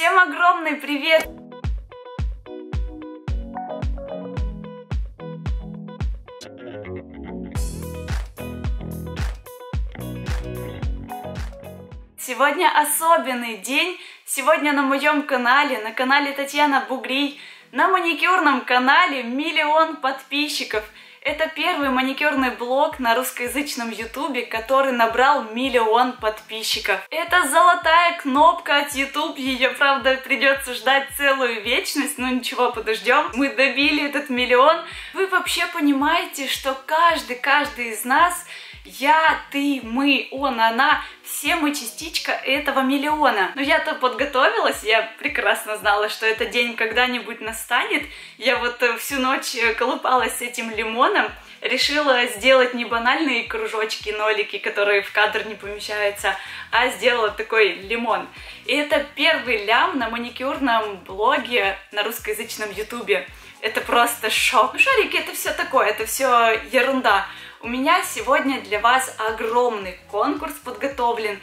Всем огромный привет! Сегодня особенный день. Сегодня на моем канале, на канале Татьяна Бугрий, на маникюрном канале 1 000 000 подписчиков. Это первый маникюрный блог на русскоязычном ютубе, который набрал 1 000 000 подписчиков. Это золотая кнопка от YouTube, ее, правда, придется ждать целую вечность, но ничего, подождем. Мы добили этот 1 000 000. Вы вообще понимаете, что каждый из нас... Я, ты, мы, он, она, все мы частичка этого 1 000 000. Но я-то подготовилась, я прекрасно знала, что этот день когда-нибудь настанет. Я вот всю ночь колупалась с этим лимоном, решила сделать не банальные кружочки, нолики, которые в кадр не помещаются, а сделала такой лимон. И это первый лям на маникюрном блоге на русскоязычном ютубе. Это просто шок. Ну, шарики, это все такое, это все ерунда. У меня сегодня для вас огромный конкурс подготовлен.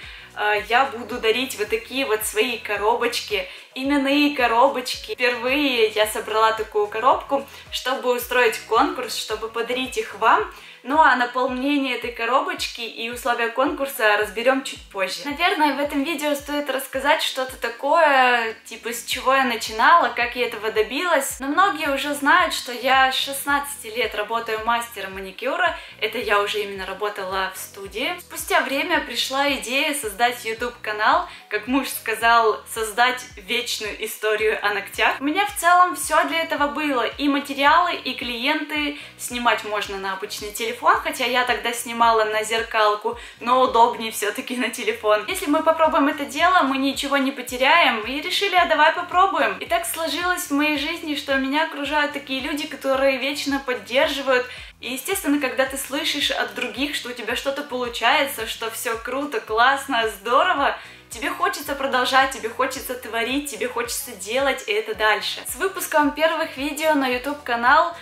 Я буду дарить вот такие вот свои коробочки, именные коробочки. Впервые я собрала такую коробку, чтобы устроить конкурс, чтобы подарить их вам. Ну а наполнение этой коробочки и условия конкурса разберем чуть позже. Наверное, в этом видео стоит рассказать что-то такое, типа с чего я начинала, как я этого добилась. Но многие уже знают, что я с 16 лет работаю мастером маникюра. Это я уже именно работала в студии. Спустя время пришла идея создать YouTube-канал, как муж сказал, создать вечную историю о ногтях. У меня в целом все для этого было. И материалы, и клиенты. Снимать можно на обычный телефон. Хотя я тогда снимала на зеркалку, но удобнее все-таки на телефон. Если мы попробуем это дело, мы ничего не потеряем, и решили, а давай попробуем. И так сложилось в моей жизни, что меня окружают такие люди, которые вечно поддерживают. И, естественно, когда ты слышишь от других, что у тебя что-то получается, что все круто, классно, здорово, тебе хочется продолжать, тебе хочется творить, тебе хочется делать это дальше. С выпуском первых видео на YouTube-канал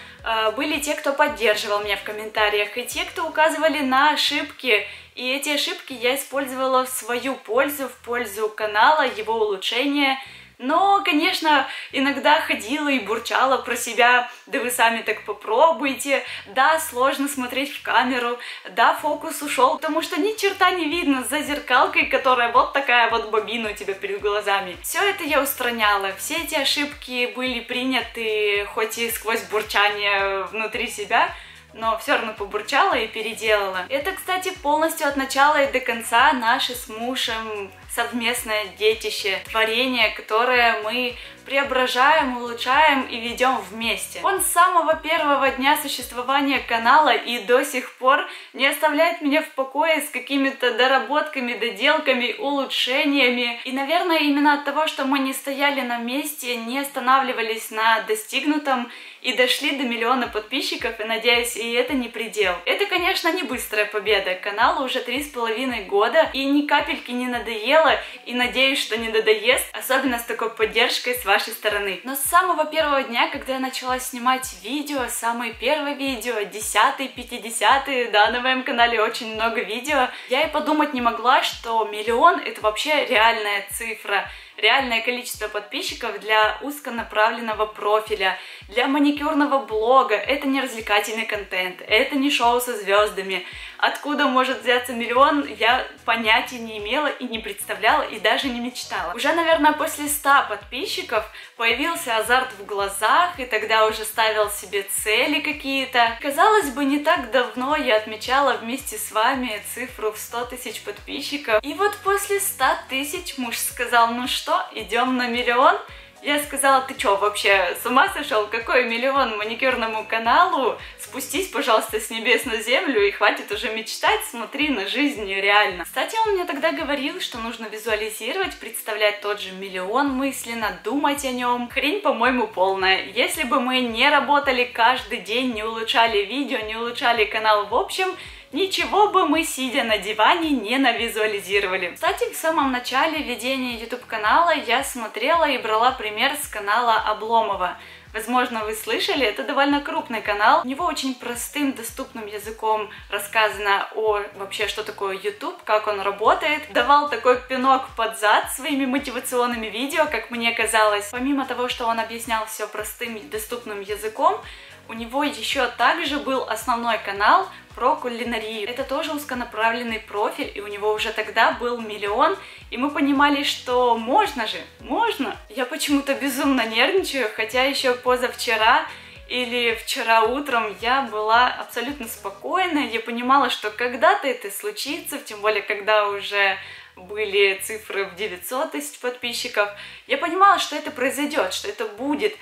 были те, кто поддерживал меня в комментариях, и те, кто указывали на ошибки. И эти ошибки я использовала в свою пользу, в пользу канала, его улучшения. Но, конечно, иногда ходила и бурчала про себя: да вы сами так попробуйте, да, сложно смотреть в камеру, да, фокус ушел, потому что ни черта не видно за зеркалкой, которая вот такая вот бобина у тебя перед глазами. Все это я устраняла, все эти ошибки были приняты, хоть и сквозь бурчание внутри себя, но все равно побурчала и переделала. Это, кстати, полностью от начала и до конца наше с мужем совместное детище, творение, которое мы преображаем, улучшаем и ведем вместе. Он с самого первого дня существования канала и до сих пор не оставляет меня в покое с какими-то доработками, доделками, улучшениями. И, наверное, именно от того, что мы не стояли на месте, не останавливались на достигнутом и дошли до 1 000 000 подписчиков, и, надеюсь, и это не предел. Это, конечно, не быстрая победа. Каналу уже 3,5 года, и ни капельки не надоело, и надеюсь, что не надоест, особенно с такой поддержкой с вашей стороны. Но с самого первого дня, когда я начала снимать видео, самые первые видео, 10-е, 50-е, да, на моем канале очень много видео, я и подумать не могла, что 1 000 000 это вообще реальная цифра, реальное количество подписчиков для узконаправленного профиля, для маникюрного блога. Это не развлекательный контент, это не шоу со звездами. Откуда может взяться 1 000 000, я понятия не имела и не представляла, и даже не мечтала. Уже, наверное, после 100 подписчиков появился азарт в глазах, и тогда уже ставил себе цели какие-то. Казалось бы, не так давно я отмечала вместе с вами цифру в 100 000 подписчиков. И вот после 100 000 муж сказал: ну что, идем на 1 000 000. Я сказала: ты чё, вообще с ума сошел? Какой 1 000 000 маникюрному каналу? Спустись, пожалуйста, с небес на землю и хватит уже мечтать, смотри на жизнь реально. Кстати, он мне тогда говорил, что нужно визуализировать, представлять тот же 1 000 000 мысленно, думать о нем. Хрень, по-моему, полная. Если бы мы не работали каждый день, не улучшали видео, не улучшали канал в общем, ничего бы мы, сидя на диване, не навизуализировали. Кстати, в самом начале ведения YouTube-канала я смотрела и брала пример с канала Обломова. возможно, вы слышали. Это довольно крупный канал. У него очень простым, доступным языком рассказано о вообще, что такое YouTube, как он работает. Давал такой пинок под зад своими мотивационными видео, как мне казалось. Помимо того, что он объяснял все простым и доступным языком, у него еще также был основной канал про кулинарию. Это тоже узконаправленный профиль, и у него уже тогда был 1 000 000, и мы понимали, что можно же, можно. Я почему-то безумно нервничаю, хотя еще позавчера или вчера утром я была абсолютно спокойна, я понимала, что когда-то это случится, тем более, когда уже были цифры в 900 тысяч подписчиков. Я понимала, что это произойдет, что это будет.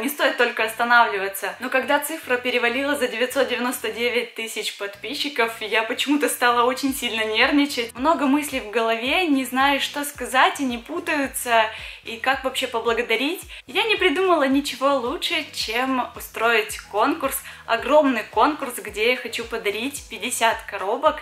Не стоит только останавливаться. Но когда цифра перевалила за 999 тысяч подписчиков, я почему-то стала очень сильно нервничать. Много мыслей в голове, не знаю, что сказать, и не путаются, и как вообще поблагодарить. Я не придумала ничего лучше, чем устроить конкурс. Огромный конкурс, где я хочу подарить 50 коробок.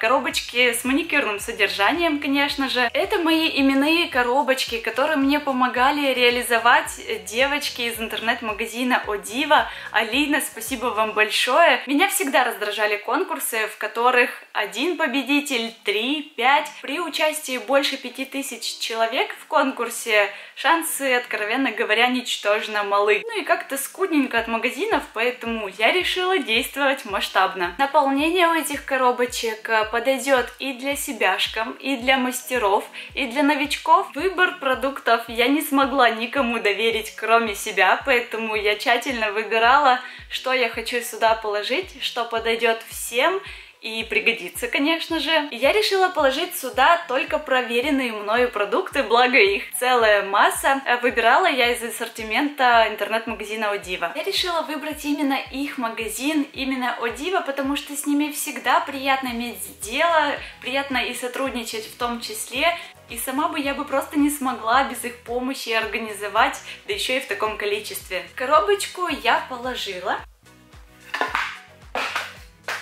Коробочки с маникюрным содержанием, конечно же. Это мои именные коробочки, которые мне помогали реализовать девочки из интернет-магазина ОДИВА. Алина, спасибо вам большое. Меня всегда раздражали конкурсы, в которых 1 победитель, 3, 5. При участии больше 5000 человек в конкурсе шансы, откровенно говоря, ничтожно малы. Ну и как-то скудненько от магазинов, поэтому я решила действовать масштабно. Наполнение у этих коробочек подойдет и для себяшкам, и для мастеров, и для новичков. Выбор продуктов я не смогла никому доверить, кроме себя, поэтому я тщательно выбирала, что я хочу сюда положить, что подойдет всем и пригодится, конечно же. Я решила положить сюда только проверенные мною продукты, благо их целая масса. Выбирала я из ассортимента интернет-магазина ОДИВА. Я решила выбрать именно их магазин, именно ОДИВА, потому что с ними всегда приятно иметь дело, приятно и сотрудничать в том числе. И сама бы я просто не смогла без их помощи организовать, да еще и в таком количестве. Коробочку я положила.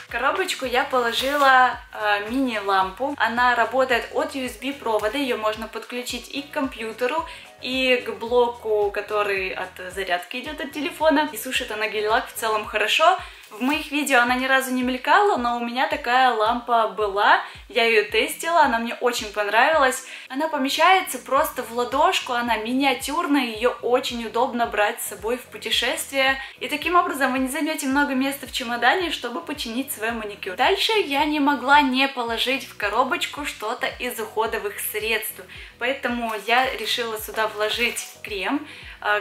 В коробочку я положила мини-лампу. Она работает от USB-провода, ее можно подключить и к компьютеру, и к блоку, который от зарядки идет от телефона. И сушит она гель-лак в целом хорошо. В моих видео она ни разу не мелькала, но у меня такая лампа была. Я ее тестила, она мне очень понравилась. Она помещается просто в ладошку, она миниатюрная, ее очень удобно брать с собой в путешествие. И таким образом вы не займете много места в чемодане, чтобы починить свой маникюр. Дальше я не могла не положить в коробочку что-то из уходовых средств. Поэтому я решила сюда вложить крем.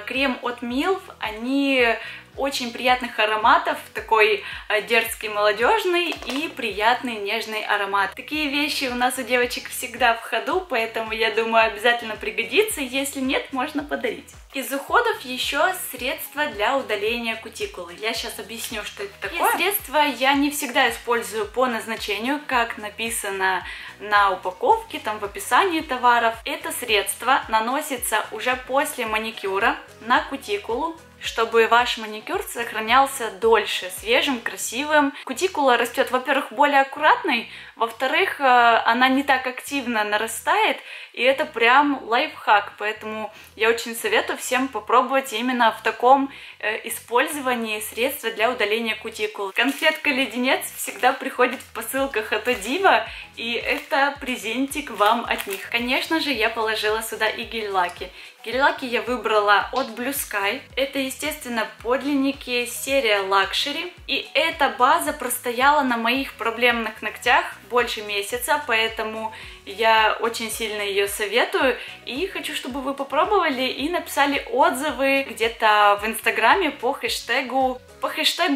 Крем от MILF, они очень приятных ароматов, такой дерзкий молодежный и приятный нежный аромат. Такие вещи у нас у девочек всегда в ходу, поэтому я думаю, обязательно пригодится, если нет, можно подарить. Из уходов еще средства для удаления кутикулы. Я сейчас объясню, что это такое. И средства я не всегда использую по назначению, как написано на упаковке, там в описании товаров. Это средство наносится уже после маникюра на кутикулу, чтобы ваш маникюр сохранялся дольше, свежим, красивым. Кутикула растет, во-первых, более аккуратной, во-вторых, она не так активно нарастает, и это прям лайфхак, поэтому я очень советую всем попробовать именно в таком использовании средства для удаления кутикул. Конфетка-леденец всегда приходит в посылках от ОДИВА, и это презентик вам от них. Конечно же, я положила сюда и гель-лаки. Гель-лаки я выбрала от Blue Sky. Это, естественно, подлинники, серия Luxury. И эта база простояла на моих проблемных ногтях больше месяца, поэтому я очень сильно ее советую. И хочу, чтобы вы попробовали и написали отзывы где-то в Инстаграме по хэштегу,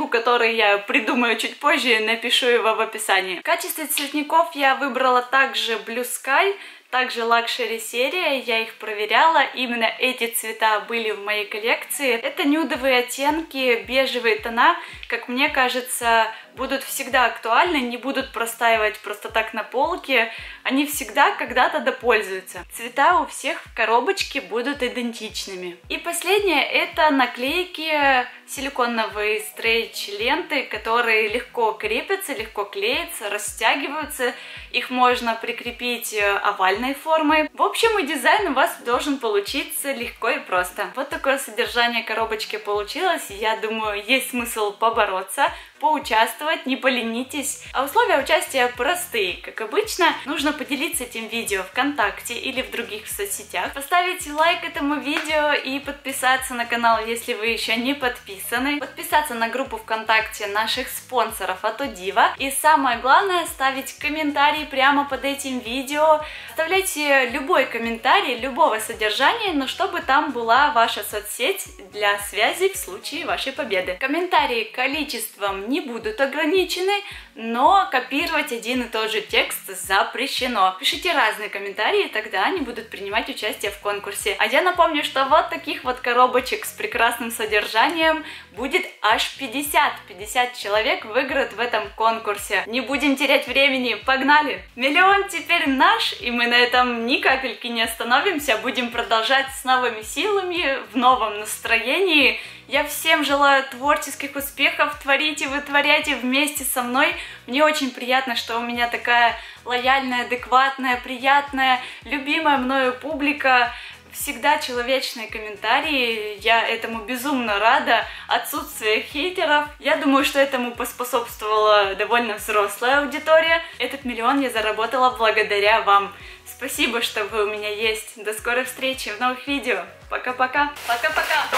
который я придумаю чуть позже, напишу его в описании. В качестве цветников я выбрала также Blue Sky, также лакшери серия, я их проверяла, именно эти цвета были в моей коллекции. Это нюдовые оттенки, бежевые тона, как мне кажется, будут всегда актуальны, не будут простаивать просто так на полке. Они всегда когда-то допользуются. Цвета у всех в коробочке будут идентичными. И последнее — это наклейки, силиконовые стрейч-ленты, которые легко крепятся, легко клеятся, растягиваются. Их можно прикрепить овальной формой. В общем, и дизайн у вас должен получиться легко и просто. Вот такое содержание коробочки получилось. Я думаю, есть смысл побороться, поучаствовать, не поленитесь. А условия участия простые, как обычно. Нужно поделиться этим видео ВКонтакте или в других соцсетях, поставить лайк этому видео и подписаться на канал, если вы еще не подписаны, подписаться на группу ВКонтакте наших спонсоров от ОДИВА. И самое главное, ставить комментарии прямо под этим видео. Оставляйте любой комментарий, любого содержания, но чтобы там была ваша соцсеть для связи в случае вашей победы. Комментарии количеством не будут ограничены, но копировать один и тот же текст запрещено. Пишите разные комментарии, тогда они будут принимать участие в конкурсе. А я напомню, что вот таких вот коробочек с прекрасным содержанием будет аж 50. 50 человек выиграют в этом конкурсе. Не будем терять времени, погнали! Миллион теперь наш, и мы на этом ни капельки не остановимся. Будем продолжать с новыми силами, в новом настроении. Я всем желаю творческих успехов, творите, вытворяйте вместе со мной. Мне очень приятно, что у меня такая лояльная, адекватная, приятная, любимая мною публика. Всегда человечные комментарии, я этому безумно рада, отсутствие хейтеров. Я думаю, что этому поспособствовала довольно взрослая аудитория. Этот миллион я заработала благодаря вам. Спасибо, что вы у меня есть. До скорой встречи в новых видео. Пока-пока. Пока-пока.